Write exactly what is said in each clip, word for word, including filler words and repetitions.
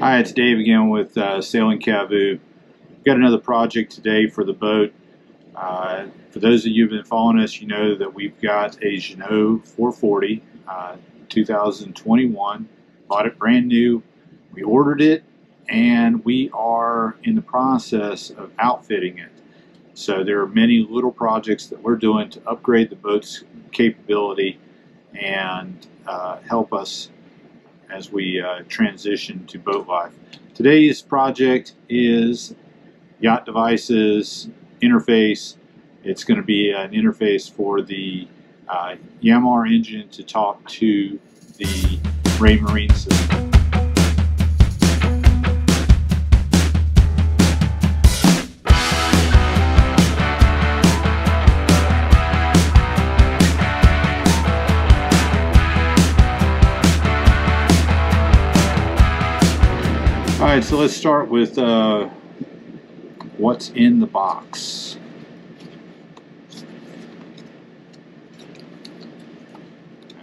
Hi, it's Dave again with uh, Sailing Cavu. We've got another project today for the boat. Uh, for those of you who have been following us, you know that we've got a Jeanneau four forty, uh, two thousand twenty-one. Bought it brand new. We ordered it, and we are in the process of outfitting it. So there are many little projects that we're doing to upgrade the boat's capability and uh, help us as we uh, transition to boat life. Today's project is Yacht Devices interface. It's going to be an interface for the uh, Yanmar engine to talk to the Raymarine system. All right, so let's start with uh, what's in the box.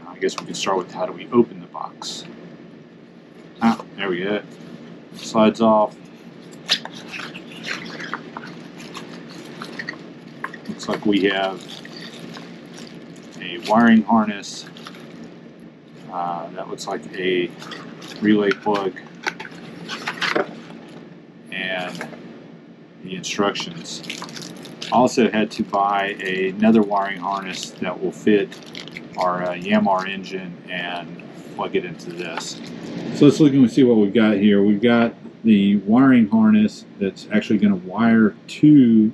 I guess we can start with how do we open the box. Ah, there we go. Slides off. Looks like we have a wiring harness. Uh, that looks like a relay plug. And the instructions. I also had to buy a, another wiring harness that will fit our uh, Yanmar engine and plug it into this. So let's look and see what we've got here. We've got the wiring harness that's actually going to wire to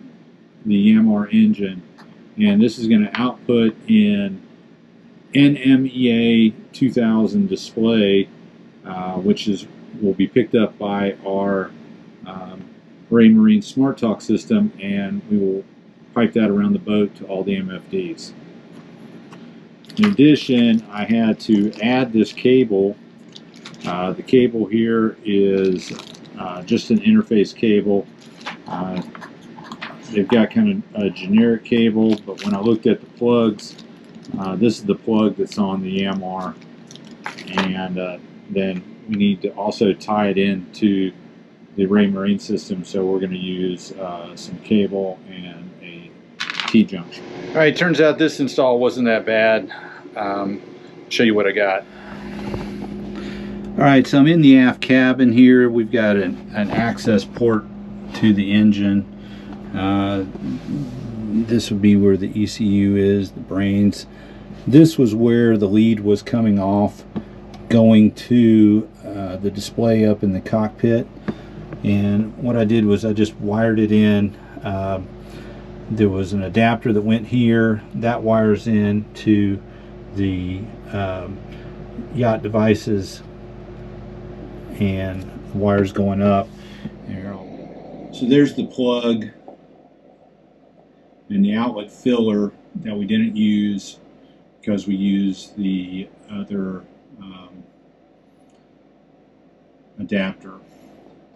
the Yanmar engine, and this is going to output in N M E A two thousand display, uh, which is will be picked up by our Um, Raymarine Smart Talk system, and we will pipe that around the boat to all the M F Ds. In addition, I had to add this cable. Uh, the cable here is uh, just an interface cable. Uh, they've got kind of a generic cable, but when I looked at the plugs, uh, this is the plug that's on the Yanmar, and uh, then we need to also tie it into the Raymarine system, so we're going to use uh, some cable and a T-junction. All right, turns out this install wasn't that bad. Um, I'll show you what I got. All right, so I'm in the aft cabin here. We've got an, an access port to the engine. Uh, this would be where the E C U is, the brains. This was where the lead was coming off, going to uh, the display up in the cockpit. And what I did was I just wired it in. Uh, there was an adapter that went here. That wires in to the um, Yacht Devices and the wires going up. So there's the plug and the outlet filler that we didn't use because we used the other um, adapter.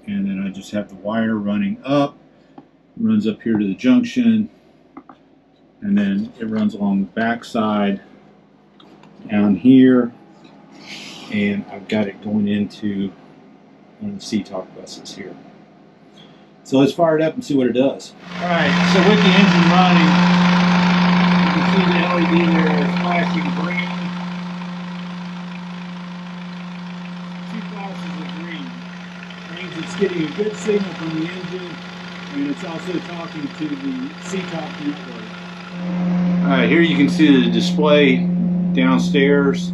And then I just have the wire running up, runs up here to the junction, and then it runs along the back side down here, and I've got it going into one of the SeaTalk buses here. So let's fire it up and see what it does. Alright, so with the engine running, you can see the L E D there is flashing green. It's getting a good signal from the engine, and it's also talking to the SeaTalk network. Alright, here you can see the display downstairs.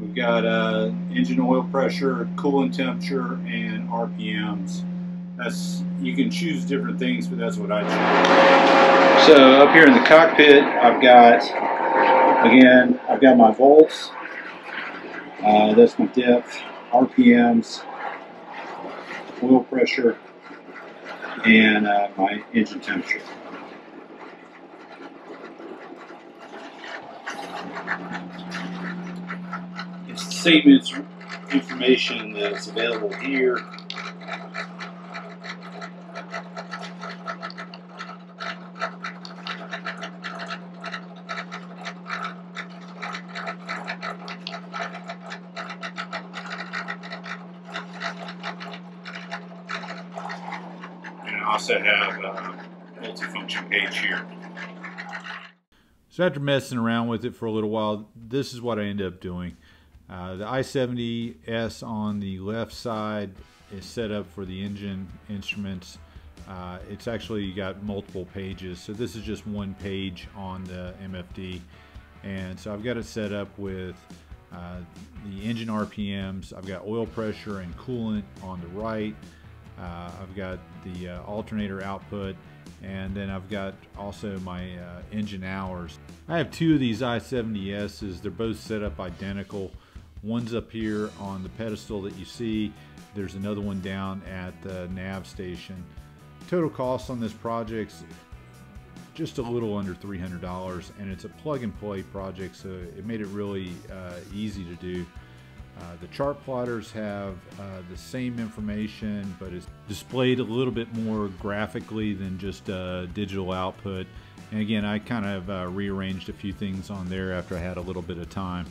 We've got uh, engine oil pressure, coolant temperature, and R P Ms. That's, you can choose different things, but that's what I choose. So up here in the cockpit, I've got, again, I've got my volts. Uh, that's my depth, R P Ms, oil pressure, and uh, my engine temperature. It's the same ins information that's available here. also have a multi-function page here. So after messing around with it for a little while, this is what I ended up doing. Uh, the I seventy S on the left side is set up for the engine instruments. Uh, it's actually got multiple pages, so this is just one page on the M F D. And so I've got it set up with uh, the engine R P Ms. I've got oil pressure and coolant on the right. Uh, I've got the uh, alternator output, and then I've got also my uh, engine hours. I have two of these I seventy S's. They're both set up identical. One's up here on the pedestal that you see. There's another one down at the nav station. Total cost on this project's just a little under three hundred dollars, and it's a plug-and-play project, so it made it really uh, easy to do. Uh, the chart plotters have uh, the same information, but it's displayed a little bit more graphically than just uh, digital output. And again, I kind of uh, rearranged a few things on there after I had a little bit of time.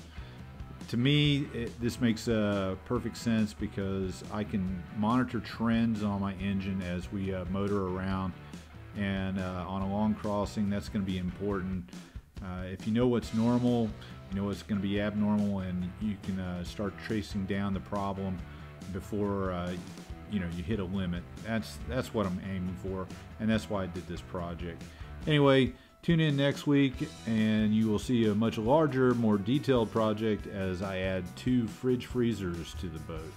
To me, it, this makes uh, perfect sense because I can monitor trends on my engine as we uh, motor around, and uh, on a long crossing, that's going to be important. Uh, if you know what's normal, you know what's going to be abnormal, and you can uh, start tracing down the problem before uh, you know you hit a limit. That's that's what I'm aiming for, and that's why I did this project. Anyway, tune in next week, and you will see a much larger, more detailed project as I add two fridge freezers to the boat.